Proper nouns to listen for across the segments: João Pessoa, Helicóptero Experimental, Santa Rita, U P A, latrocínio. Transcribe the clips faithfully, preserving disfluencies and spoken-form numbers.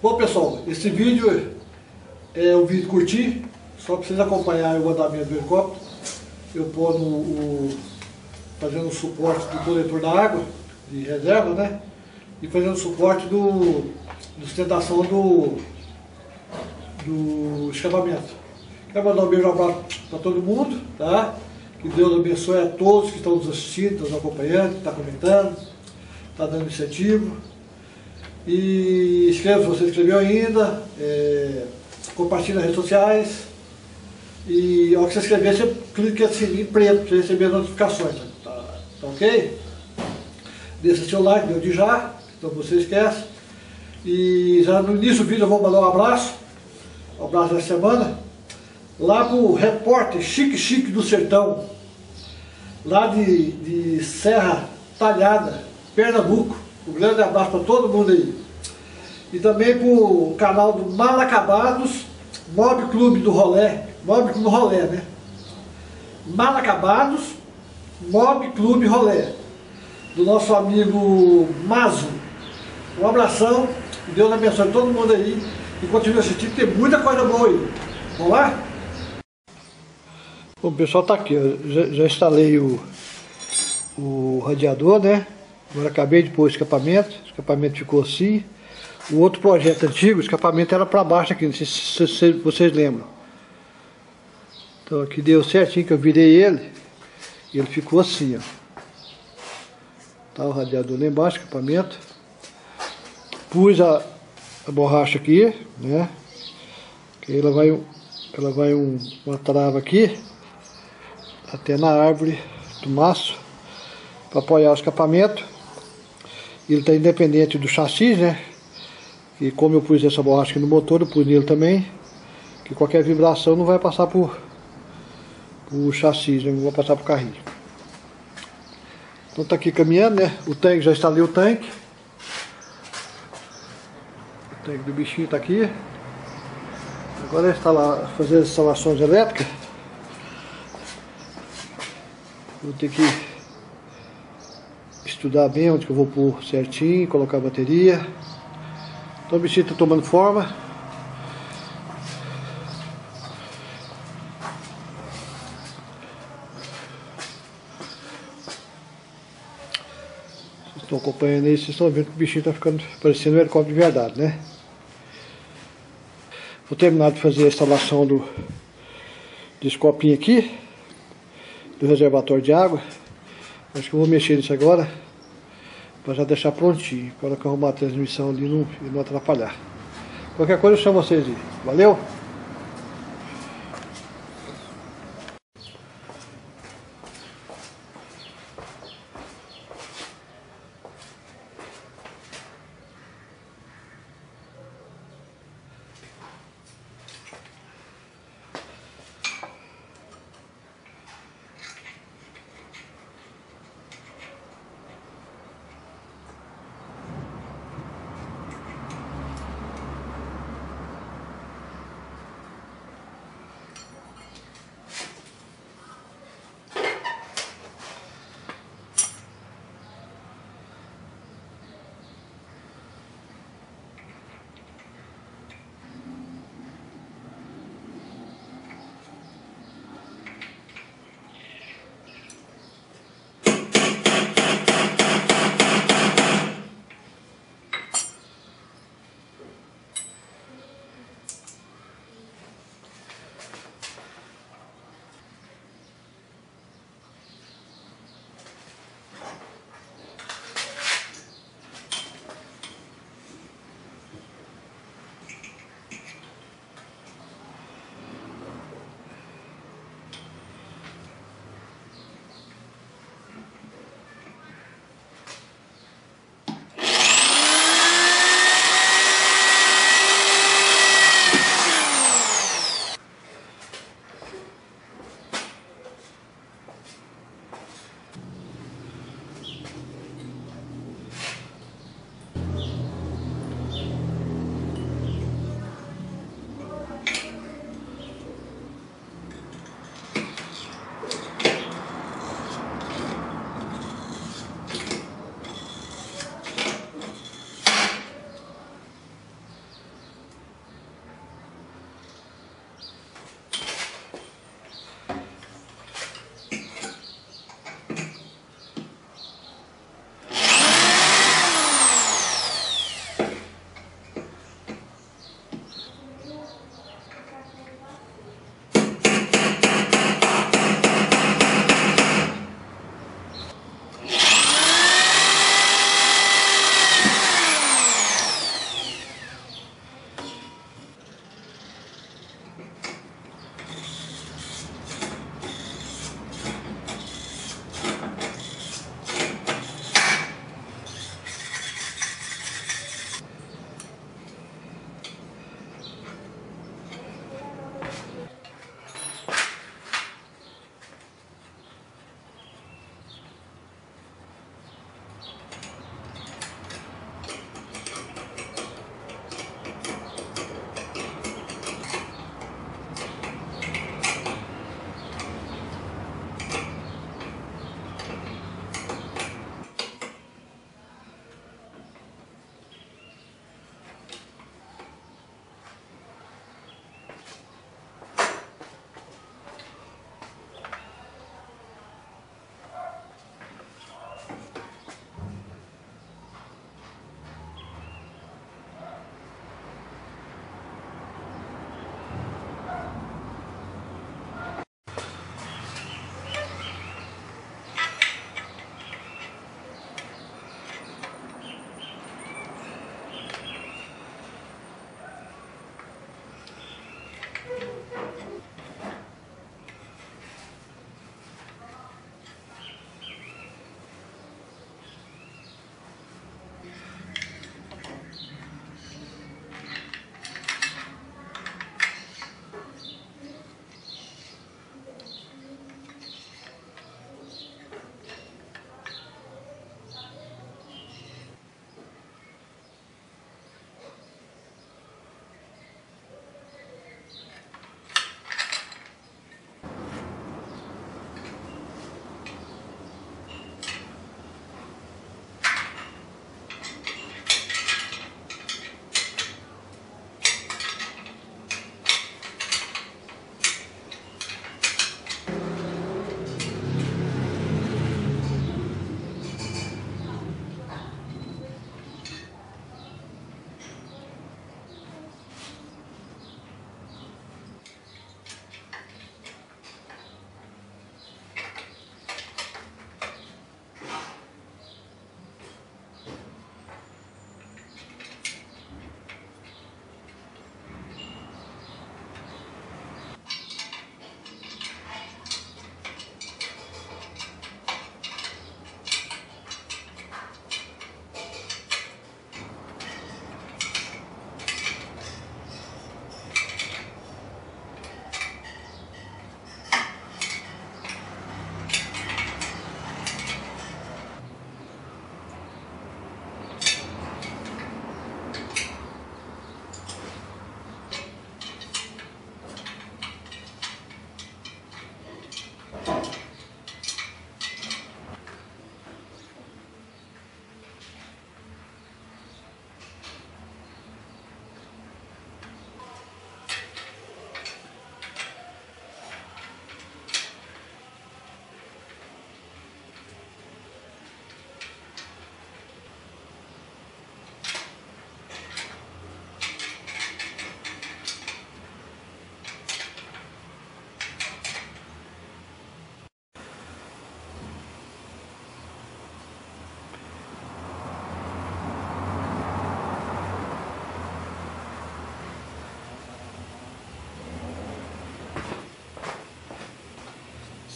Bom, pessoal, esse vídeo é um vídeo curtinho, só para vocês acompanharem o andamento do helicóptero. Eu pondo o, fazendo o suporte do coletor da água, de reserva, né? E fazendo o suporte do, do sustentação do, do escapamento. Quero mandar um beijo, um abraço para todo mundo, tá? Que Deus abençoe a todos que estão nos assistindo, nos acompanhando, que estão comentando, está dando incentivo. E inscreva-se se você inscreveu ainda, é, compartilhe nas redes sociais. E ao que você inscrever, você clica no sininho preto para receber as notificações. Tá, tá ok? Deixa seu like, meu de já, então você esquece. E já no início do vídeo eu vou mandar um abraço, um abraço da semana, lá pro repórter Chique Chique do Sertão, lá de, de Serra Talhada, Pernambuco. Um grande abraço para todo mundo aí. E também pro canal do Mal Acabados, Mob Clube do Rolé, Mob Clube Rolé, né? Mal Acabados, Mob Clube Rolé, do nosso amigo Mazo. Um abração, Deus abençoe todo mundo aí e continue assistindo, tem muita coisa boa aí. Vamos lá? Bom, o pessoal tá aqui, ó. Já, já instalei o, o radiador, né? Agora acabei de pôr o escapamento, o escapamento ficou assim. O outro projeto antigo, o escapamento era para baixo aqui, não sei se, se, se vocês lembram. Então aqui deu certinho que eu virei ele, e ele ficou assim, ó. Tá o radiador lá embaixo, escapamento. Pus a, a borracha aqui, né? Que ela vai, ela vai um, uma trava aqui, até na árvore do maço, para apoiar o escapamento. Ele está independente do chassi, né? E como eu pus essa borracha aqui no motor, eu pus nele também, que qualquer vibração não vai passar por o chassi, né? Não vai passar por carrinho. Então tá aqui caminhando, né? O tanque, já instalei o tanque. O tanque do bichinho tá aqui. Agora é instalar, fazer as instalações elétricas. Vou ter que estudar bem onde que eu vou pôr certinho, colocar a bateria. Então o bichinho está tomando forma. Vocês estão acompanhando aí, vocês estão vendo que o bichinho está ficando parecendo um helicóptero de verdade, né? Vou terminar de fazer a instalação do, desse copinho aqui, do reservatório de água. Acho que eu vou mexer nisso agora, para já deixar prontinho, para que eu arrumar a transmissão ali não, e não atrapalhar. Qualquer coisa eu chamo vocês aí. Valeu?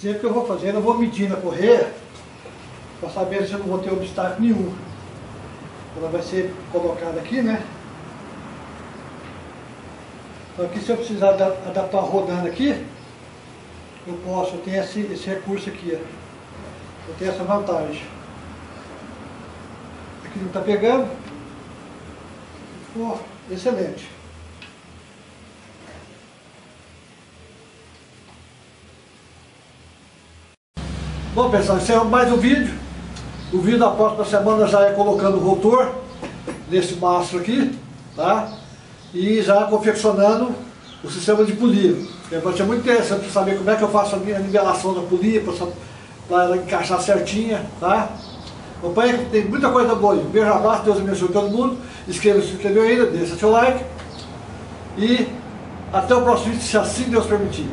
Sempre que eu vou fazendo, eu vou medindo a correia para saber se eu não vou ter obstáculo nenhum. Ela vai ser colocada aqui, né? Então aqui, se eu precisar adaptar rodando aqui, eu posso, eu tenho esse, esse recurso aqui, ó. Eu tenho essa vantagem. Aqui não está pegando. Ficou excelente. Bom, pessoal, esse é mais um vídeo. O vídeo da próxima semana já é colocando o rotor nesse mastro aqui, tá? E já confeccionando o sistema de polia. Vai ser muito interessante para saber como é que eu faço a minha nivelação da polia, para ela encaixar certinha, tá? Acompanha, tem muita coisa boa aí. Um beijo, abraço, Deus abençoe todo mundo. Inscreva-se, se inscreveu ainda, deixa seu like. E até o próximo vídeo, se assim Deus permitir.